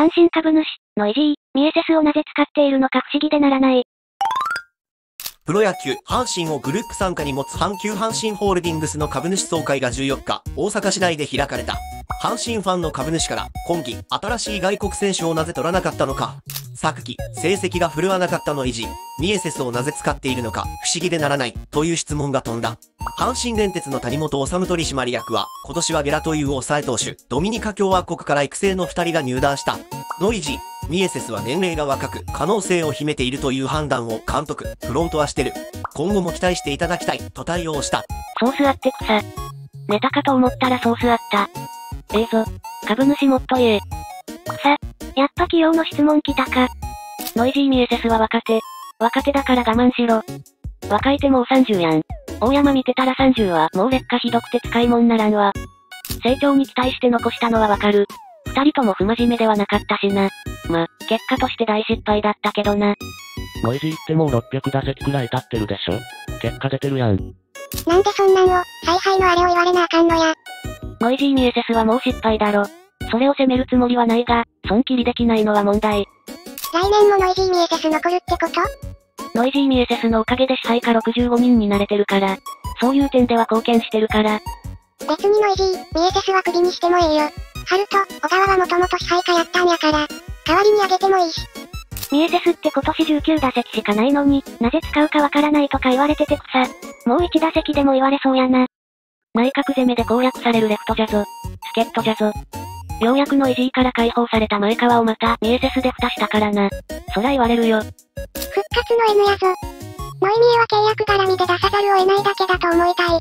阪神株主のイジー、ミエセスをなぜ使っているのか不思議でならない。プロ野球、阪神をグループ傘下に持つ阪急阪神ホールディングスの株主総会が14日、大阪市内で開かれた。阪神ファンの株主から、今季、新しい外国選手をなぜ取らなかったのか。昨季、成績が振るわなかったのイジー、ミエセスをなぜ使っているのか、不思議でならない、という質問が飛んだ。阪神電鉄の谷本治取締役は、今年はゲラという抑え投手、ドミニカ共和国から育成の2人が入団した。のイジー。ミエセスは年齢が若く可能性を秘めているという判断を監督、フロントはしてる。今後も期待していただきたい、と対応した。ソースあって草。ネタかと思ったらソースあった。ええぞ。株主もっと言え。草。やっぱ起用の質問来たか。ノイジーミエセスは若手。若手だから我慢しろ。若い手もう30やん。大山見てたら30はもう劣化ひどくて使いもんならんわ。成長に期待して残したのはわかる。二人とも不真面目ではなかったしな。ま、結果として大失敗だったけどな。ノイジーってもう600打席くらい経ってるでしょ。結果出てるやん。なんでそんなんを、采配のあれを言われなあかんのや。ノイジーミエセスはもう失敗だろ。それを責めるつもりはないが、損切りできないのは問題。来年もノイジーミエセス残るってこと？ノイジーミエセスのおかげで支配下65人になれてるから。そういう点では貢献してるから。別にノイジー、ミエセスはクビにしてもええよ。ハルト、小川はもともと支配下やったんやから、代わりにあげてもいいし。ミエセスって今年19打席しかないのに、なぜ使うかわからないとか言われてて草。もう1打席でも言われそうやな。内角攻めで攻略されるレフトじゃぞ。助っ人じゃぞ。ようやくのイジーから解放された前川をまたミエセスで蓋したからな。そら言われるよ。復活の M やぞ。ノイミエは契約絡みで出さざるを得ないだけだと思いたい。